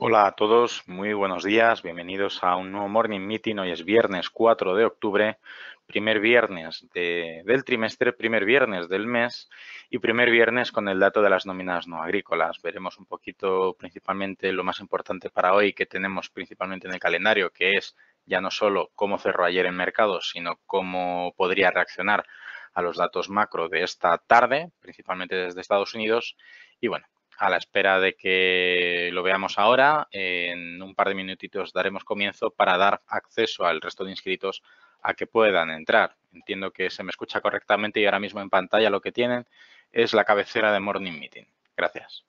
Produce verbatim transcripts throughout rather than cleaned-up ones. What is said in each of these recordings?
Hola a todos, muy buenos días, bienvenidos a un nuevo Morning Meeting. Hoy es viernes cuatro de octubre, primer viernes de, del trimestre, primer viernes del mes y primer viernes con el dato de las nóminas no agrícolas. Veremos un poquito principalmente lo más importante para hoy que tenemos principalmente en el calendario, que es ya no solo cómo cerró ayer el mercado, sino cómo podría reaccionar a los datos macro de esta tarde, principalmente desde Estados Unidos. Y bueno, a la espera de que lo veamos ahora, en un par de minutitos daremos comienzo para dar acceso al resto de inscritos a que puedan entrar. Entiendo que se me escucha correctamente y ahora mismo en pantalla lo que tienen es la cabecera de Morning Meeting. Gracias.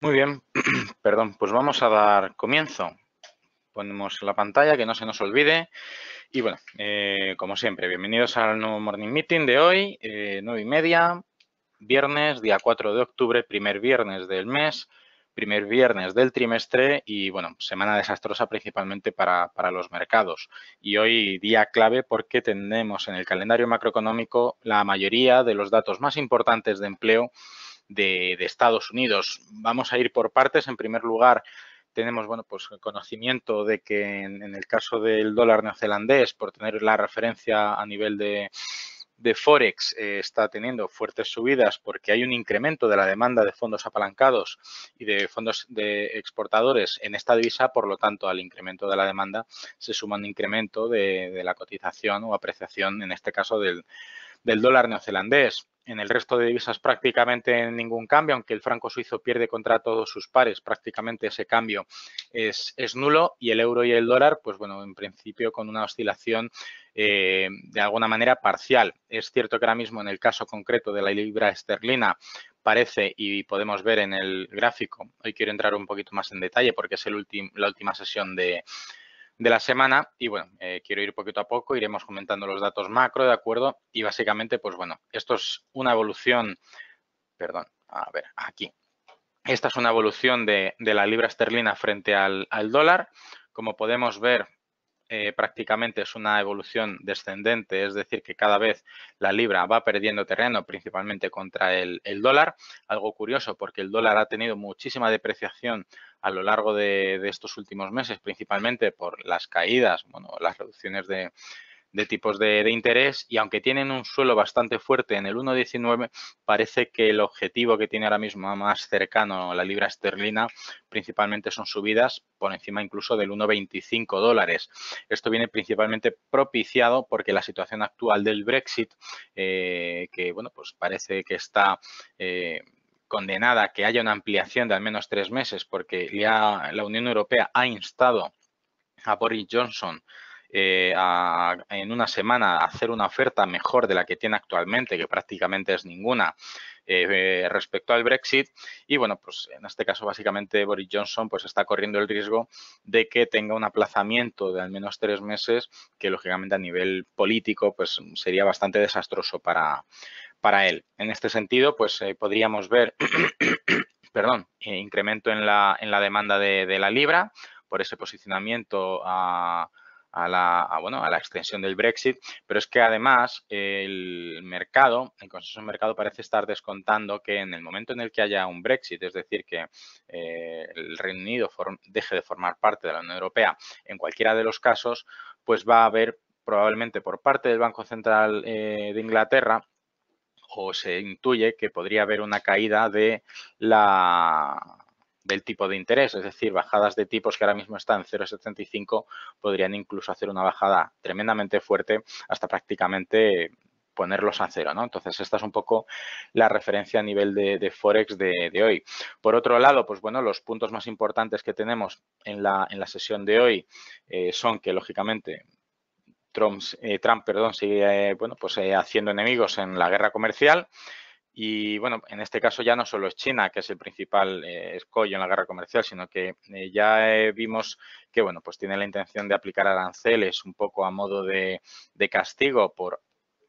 Muy bien, perdón, pues vamos a dar comienzo. Ponemos la pantalla, que no se nos olvide. Y bueno, eh, como siempre, bienvenidos al nuevo Morning Meeting de hoy, eh, nueve y media, viernes, día cuatro de octubre, primer viernes del mes, primer viernes del trimestre y, bueno, semana desastrosa principalmente para, para los mercados. Y hoy día clave porque tenemos en el calendario macroeconómico la mayoría de los datos más importantes de empleo De, de Estados Unidos. Vamos a ir por partes. En primer lugar, tenemos bueno pues conocimiento de que en, en el caso del dólar neozelandés, por tener la referencia a nivel de, de Forex, eh, está teniendo fuertes subidas porque hay un incremento de la demanda de fondos apalancados y de fondos de exportadores en esta divisa. Por lo tanto, al incremento de la demanda se suma un incremento de, de la cotización o apreciación, en este caso, del, del dólar neozelandés. En el resto de divisas prácticamente ningún cambio, aunque el franco suizo pierde contra todos sus pares, prácticamente ese cambio es, es nulo. Y el euro y el dólar, pues bueno, en principio con una oscilación eh, de alguna manera parcial. Es cierto que ahora mismo en el caso concreto de la libra esterlina parece, y podemos ver en el gráfico, hoy quiero entrar un poquito más en detalle porque es el ultim, la última sesión de... de la semana y, bueno, eh, quiero ir poquito a poco, iremos comentando los datos macro, ¿de acuerdo? Y, básicamente, pues, bueno, esto es una evolución, perdón, a ver, aquí. Esta es una evolución de, de la libra esterlina frente al, al dólar. Como podemos ver, eh, prácticamente es una evolución descendente, es decir, que cada vez la libra va perdiendo terreno, principalmente contra el, el dólar. Algo curioso porque el dólar ha tenido muchísima depreciación a lo largo de, de estos últimos meses, principalmente por las caídas, bueno, las reducciones de, de tipos de, de interés, y aunque tienen un suelo bastante fuerte en el uno diecinueve, parece que el objetivo que tiene ahora mismo más cercano la libra esterlina principalmente son subidas por encima incluso del uno veinticinco dólares. Esto viene principalmente propiciado porque la situación actual del Brexit, eh, que bueno, pues parece que está eh, condenada a que haya una ampliación de al menos tres meses, porque ya la Unión Europea ha instado a Boris Johnson eh, a, en una semana a hacer una oferta mejor de la que tiene actualmente, que prácticamente es ninguna, eh, respecto al Brexit. Y bueno, pues en este caso básicamente Boris Johnson pues está corriendo el riesgo de que tenga un aplazamiento de al menos tres meses que lógicamente a nivel político pues sería bastante desastroso para para él. En este sentido, pues eh, podríamos ver perdón, eh, incremento en la, en la demanda de, de la libra por ese posicionamiento a, a, la, a, bueno, a la extensión del Brexit, pero es que además el mercado, el consenso del mercado parece estar descontando que en el momento en el que haya un Brexit, es decir, que eh, el Reino Unido form, deje de formar parte de la Unión Europea en cualquiera de los casos, pues va a haber probablemente por parte del Banco Central eh, de Inglaterra, o se intuye que podría haber una caída de la, del tipo de interés, es decir, bajadas de tipos que ahora mismo están en cero setenta y cinco podrían incluso hacer una bajada tremendamente fuerte hasta prácticamente ponerlos a cero, ¿no? Entonces, esta es un poco la referencia a nivel de, de Forex de, de hoy. Por otro lado, pues bueno, los puntos más importantes que tenemos en la, en la sesión de hoy eh, son que, lógicamente, Trump, eh, Trump perdón, sigue eh, bueno, pues, eh, haciendo enemigos en la guerra comercial y, bueno, en este caso ya no solo es China, que es el principal eh, escollo en la guerra comercial, sino que eh, ya eh, vimos que, bueno, pues tiene la intención de aplicar aranceles un poco a modo de, de castigo por,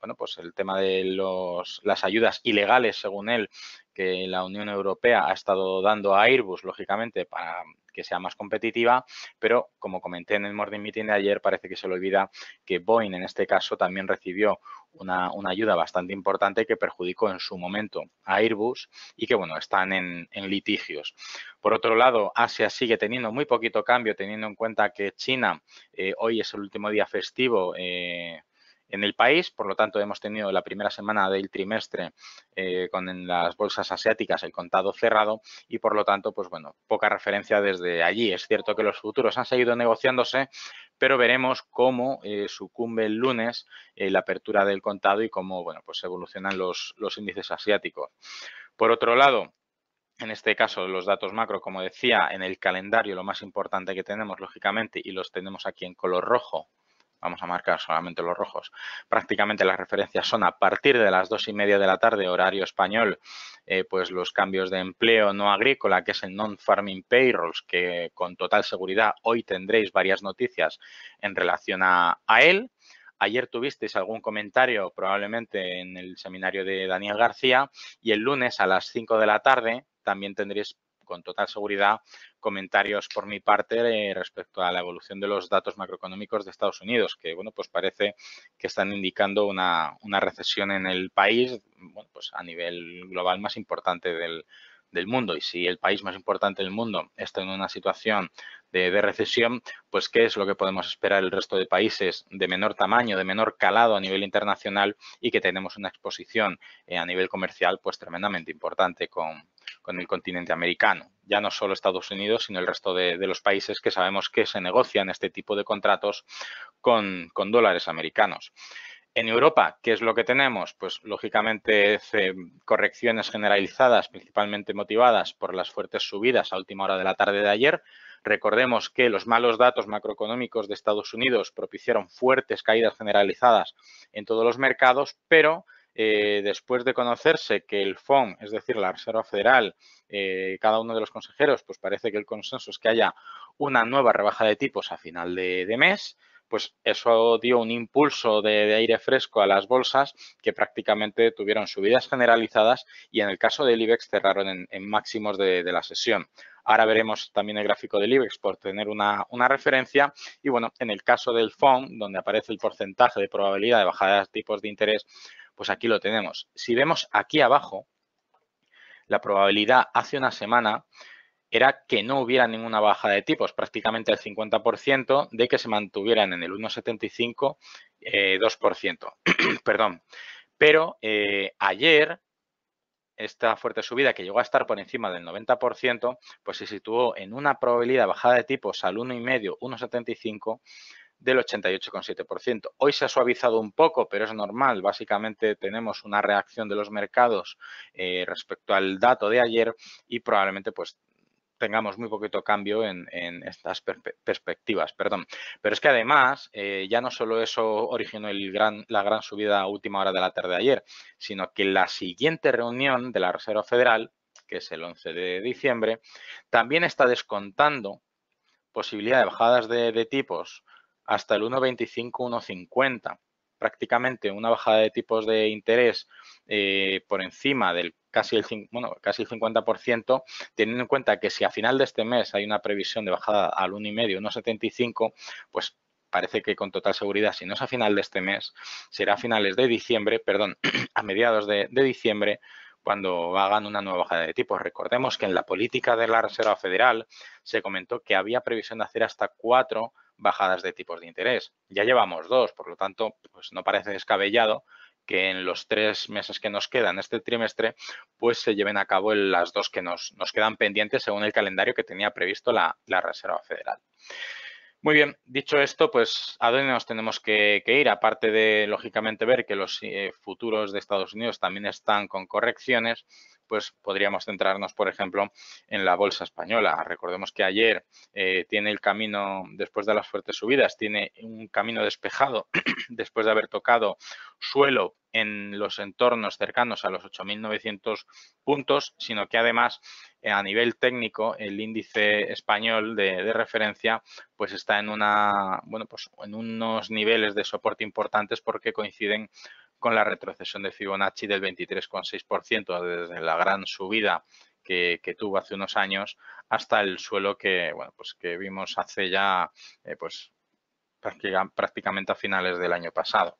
bueno, pues el tema de los, las ayudas ilegales, según él, que la Unión Europea ha estado dando a Airbus, lógicamente, para que sea más competitiva, pero como comenté en el morning meeting de ayer, parece que se le olvida que Boeing en este caso también recibió una, una ayuda bastante importante que perjudicó en su momento a Airbus y que, bueno, están en, en litigios. Por otro lado, Asia sigue teniendo muy poquito cambio, teniendo en cuenta que China eh, hoy es el último día festivo eh, en el país, por lo tanto hemos tenido la primera semana del trimestre eh, con en las bolsas asiáticas el contado cerrado y por lo tanto pues bueno, poca referencia desde allí. Es cierto que los futuros han seguido negociándose, pero veremos cómo eh, sucumbe el lunes eh, la apertura del contado y cómo bueno, pues evolucionan los, los índices asiáticos. Por otro lado, en este caso, los datos macro, como decía, en el calendario lo más importante que tenemos, lógicamente, y los tenemos aquí en color rojo. Vamos a marcar solamente los rojos. Prácticamente las referencias son a partir de las dos y media de la tarde, horario español, eh, pues los cambios de empleo no agrícola, que es el Non-Farming Payrolls, que con total seguridad hoy tendréis varias noticias en relación a, a él. Ayer tuvisteis algún comentario probablemente en el seminario de Daniel García y el lunes a las cinco de la tarde también tendréis con total seguridad comentarios por mi parte eh, respecto a la evolución de los datos macroeconómicos de Estados Unidos, que bueno, pues parece que están indicando una, una recesión en el país, bueno, pues a nivel global más importante del, del mundo. Y si el país más importante del mundo está en una situación de, de recesión, pues qué es lo que podemos esperar el resto de países de menor tamaño, de menor calado a nivel internacional y que tenemos una exposición eh, a nivel comercial pues tremendamente importante con con el continente americano. Ya no solo Estados Unidos, sino el resto de, de los países que sabemos que se negocian este tipo de contratos con, con dólares americanos. En Europa, ¿qué es lo que tenemos? Pues, lógicamente, es, eh, correcciones generalizadas, principalmente motivadas por las fuertes subidas a última hora de la tarde de ayer. Recordemos que los malos datos macroeconómicos de Estados Unidos propiciaron fuertes caídas generalizadas en todos los mercados, pero Eh, después de conocerse que el F O M, es decir, la Reserva Federal, eh, cada uno de los consejeros, pues parece que el consenso es que haya una nueva rebaja de tipos a final de, de mes, pues eso dio un impulso de, de aire fresco a las bolsas que prácticamente tuvieron subidas generalizadas y en el caso del IBEX cerraron en, en máximos de, de la sesión. Ahora veremos también el gráfico del IBEX por tener una, una referencia y, bueno, en el caso del F O M, donde aparece el porcentaje de probabilidad de bajada de tipos de interés, pues aquí lo tenemos. Si vemos aquí abajo, la probabilidad hace una semana era que no hubiera ninguna baja de tipos, prácticamente el cincuenta por ciento de que se mantuvieran en el uno coma setenta y cinco, eh, dos por ciento. Perdón. Pero eh, ayer, esta fuerte subida que llegó a estar por encima del noventa por ciento, pues se situó en una probabilidad de bajada de tipos al uno coma cinco, uno coma setenta y cinco del ochenta y ocho coma siete por ciento. Hoy se ha suavizado un poco, pero es normal. Básicamente tenemos una reacción de los mercados eh, respecto al dato de ayer y probablemente pues tengamos muy poquito cambio en, en estas per perspectivas, perdón. Pero es que además eh, ya no solo eso originó el gran, la gran subida a última hora de la tarde de ayer, sino que la siguiente reunión de la Reserva Federal, que es el once de diciembre, también está descontando posibilidad de bajadas de, de tipos hasta el uno coma veinticinco, uno coma cincuenta. Prácticamente una bajada de tipos de interés eh, por encima del casi el, bueno, casi el cincuenta por ciento, teniendo en cuenta que si a final de este mes hay una previsión de bajada al uno coma cinco, uno coma setenta y cinco, pues parece que con total seguridad, si no es a final de este mes, será a finales de diciembre, perdón, a mediados de, de diciembre, cuando hagan una nueva bajada de tipos. Recordemos que en la política de la Reserva Federal se comentó que había previsión de hacer hasta cuatro bajadas de tipos de interés. Ya llevamos dos, por lo tanto, pues no parece descabellado que en los tres meses que nos quedan este trimestre, pues se lleven a cabo las dos que nos, nos quedan pendientes según el calendario que tenía previsto la, la Reserva Federal. Muy bien, dicho esto, pues ¿a dónde nos tenemos que, que ir? Aparte de, lógicamente, ver que los eh, futuros de Estados Unidos también están con correcciones, pues podríamos centrarnos, por ejemplo, en la bolsa española. Recordemos que ayer eh, tiene el camino, después de las fuertes subidas, tiene un camino despejado después de haber tocado suelo en los entornos cercanos a los ocho mil novecientos puntos, sino que además eh, a nivel técnico el índice español de, de referencia pues está en una, bueno, pues en unos niveles de soporte importantes porque coinciden con la retrocesión de Fibonacci del veintitrés coma seis por ciento desde la gran subida que, que tuvo hace unos años hasta el suelo que, bueno, pues que vimos hace ya eh, pues prácticamente a finales del año pasado.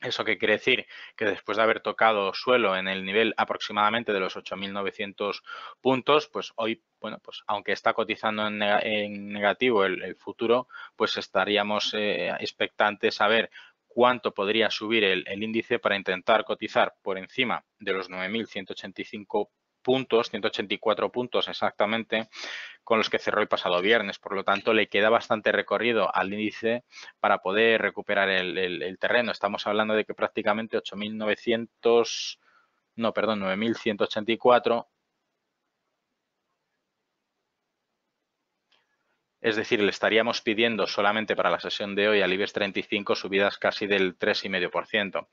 ¿Eso qué quiere decir? Que después de haber tocado suelo en el nivel aproximadamente de los ocho mil novecientos puntos, pues hoy, bueno, pues aunque está cotizando en, neg en negativo el, el futuro, pues estaríamos eh, expectantes a ver cuánto podría subir el, el índice para intentar cotizar por encima de los nueve mil ciento ochenta y cinco puntos, ciento ochenta y cuatro puntos exactamente, con los que cerró el pasado viernes. Por lo tanto, le queda bastante recorrido al índice para poder recuperar el, el, el terreno. Estamos hablando de que prácticamente ocho mil novecientos, no, perdón, nueve mil ciento ochenta y cuatro, es decir, le estaríamos pidiendo solamente para la sesión de hoy al IBEX treinta y cinco subidas casi del tres coma cinco por ciento.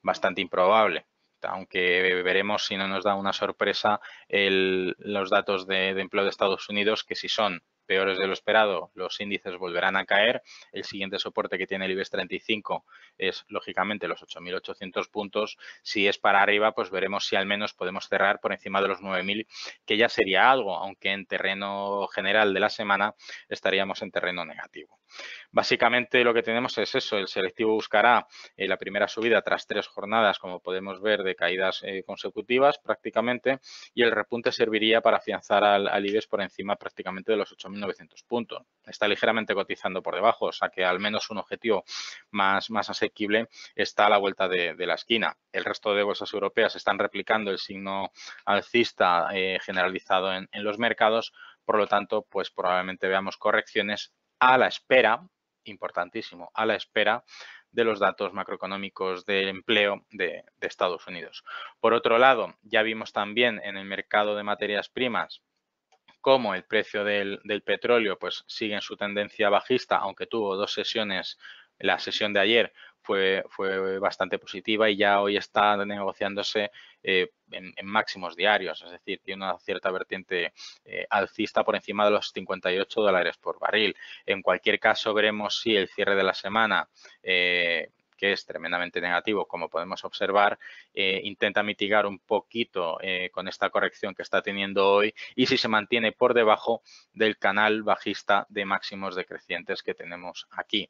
Bastante improbable, aunque veremos si no nos da una sorpresa el, los datos de, de empleo de Estados Unidos, que si son peores de lo esperado, los índices volverán a caer. El siguiente soporte que tiene el IBEX treinta y cinco es, lógicamente, los ocho mil ochocientos puntos. Si es para arriba, pues veremos si al menos podemos cerrar por encima de los nueve mil, que ya sería algo, aunque en terreno general de la semana estaríamos en terreno negativo. Básicamente lo que tenemos es eso. El selectivo buscará eh, la primera subida tras tres jornadas, como podemos ver, de caídas eh, consecutivas prácticamente, y el repunte serviría para afianzar al, al IBEX por encima prácticamente de los ocho mil novecientos puntos. Está ligeramente cotizando por debajo, o sea que al menos un objetivo más, más asequible está a la vuelta de, de la esquina. El resto de bolsas europeas están replicando el signo alcista eh, generalizado en, en los mercados, por lo tanto, pues probablemente veamos correcciones a la espera, importantísimo, a la espera de los datos macroeconómicos de empleo de, de Estados Unidos. Por otro lado, ya vimos también en el mercado de materias primas cómo el precio del, del petróleo pues sigue en su tendencia bajista, aunque tuvo dos sesiones. La sesión de ayer fue, fue bastante positiva y ya hoy está negociándose eh, en, en máximos diarios, es decir, tiene una cierta vertiente eh, alcista por encima de los cincuenta y ocho dólares por barril. En cualquier caso, veremos si el cierre de la semana, eh, que es tremendamente negativo, como podemos observar, eh, intenta mitigar un poquito eh, con esta corrección que está teniendo hoy y si se mantiene por debajo del canal bajista de máximos decrecientes que tenemos aquí.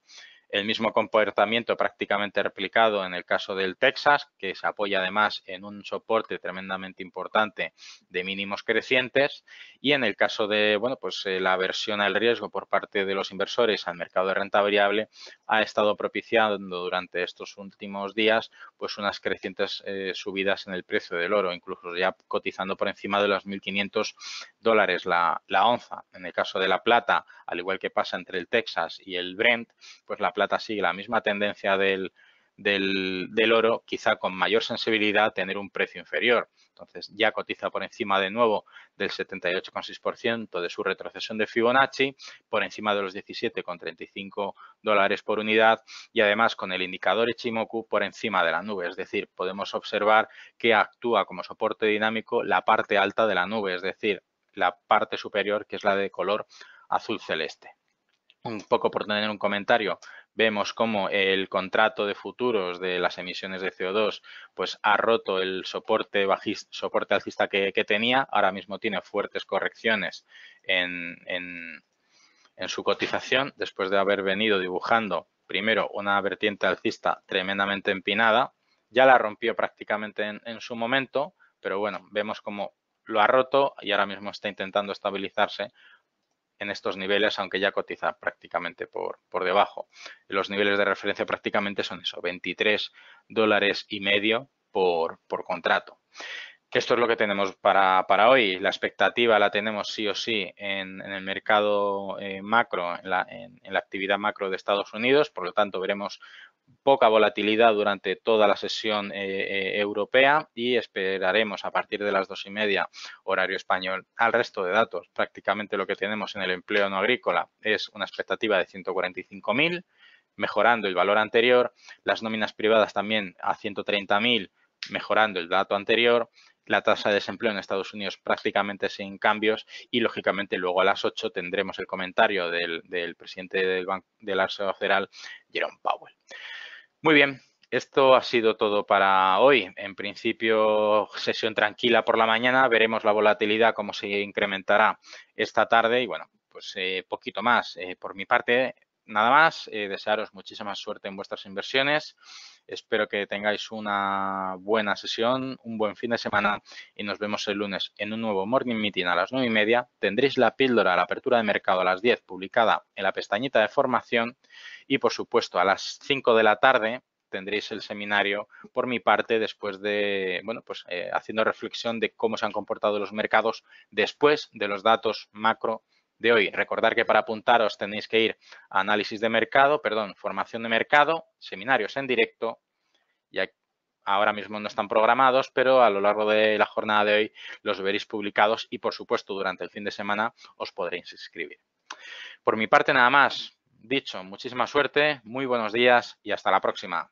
el mismo comportamiento prácticamente replicado en el caso del Texas, que se apoya además en un soporte tremendamente importante de mínimos crecientes, y en el caso de, bueno, pues eh, la aversión al riesgo por parte de los inversores al mercado de renta variable ha estado propiciando durante estos últimos días pues unas crecientes eh, subidas en el precio del oro, incluso ya cotizando por encima de los mil quinientos dólares la, la onza. En el caso de la plata, al igual que pasa entre el Texas y el Brent, pues la plata plata sigue la misma tendencia del, del, del oro, quizá con mayor sensibilidad a tener un precio inferior. Entonces, ya cotiza por encima de nuevo del setenta y ocho coma seis por ciento de su retrocesión de Fibonacci, por encima de los diecisiete coma treinta y cinco dólares por unidad y, además, con el indicador Ichimoku por encima de la nube. Es decir, podemos observar que actúa como soporte dinámico la parte alta de la nube, es decir, la parte superior, que es la de color azul celeste. Un poco por tener un comentario, vemos cómo el contrato de futuros de las emisiones de C O dos pues ha roto el soporte bajista, soporte alcista que, que tenía. Ahora mismo tiene fuertes correcciones en, en, en su cotización después de haber venido dibujando primero una vertiente alcista tremendamente empinada. Ya la rompió prácticamente en, en su momento, pero bueno, vemos cómo lo ha roto y ahora mismo está intentando estabilizarse en estos niveles, aunque ya cotiza prácticamente por, por debajo. Los niveles de referencia prácticamente son eso, veintitrés dólares y medio por, por contrato. Esto es lo que tenemos para, para hoy. La expectativa la tenemos sí o sí en, en el mercado eh, macro, en la, en, en la actividad macro de Estados Unidos. Por lo tanto, veremos poca volatilidad durante toda la sesión eh, eh, europea y esperaremos a partir de las dos y media horario español al resto de datos. Prácticamente lo que tenemos en el empleo no agrícola es una expectativa de ciento cuarenta y cinco mil, mejorando el valor anterior. Las nóminas privadas también a ciento treinta mil, mejorando el dato anterior. La tasa de desempleo en Estados Unidos prácticamente sin cambios y, lógicamente, luego a las ocho tendremos el comentario del, del presidente del Banco de la Reserva Federal, Jerome Powell. Muy bien, esto ha sido todo para hoy. En principio, sesión tranquila por la mañana. Veremos la volatilidad, cómo se incrementará esta tarde y, bueno, pues eh, poquito más. Eh, por mi parte, nada más. Eh, desearos muchísima suerte en vuestras inversiones. Espero que tengáis una buena sesión, un buen fin de semana y nos vemos el lunes en un nuevo Morning Meeting a las nueve y media. Tendréis la píldora a la apertura de mercado a las diez publicada en la pestañita de formación y, por supuesto, a las cinco de la tarde tendréis el seminario por mi parte después de, bueno, pues eh, haciendo reflexión de cómo se han comportado los mercados después de los datos macro de hoy. Recordar que para apuntaros tenéis que ir a análisis de mercado, perdón, formación de mercado, seminarios en directo. Y ahora mismo no están programados, pero a lo largo de la jornada de hoy los veréis publicados y, por supuesto, durante el fin de semana os podréis inscribir. Por mi parte, nada más. Dicho, muchísima suerte, muy buenos días y hasta la próxima.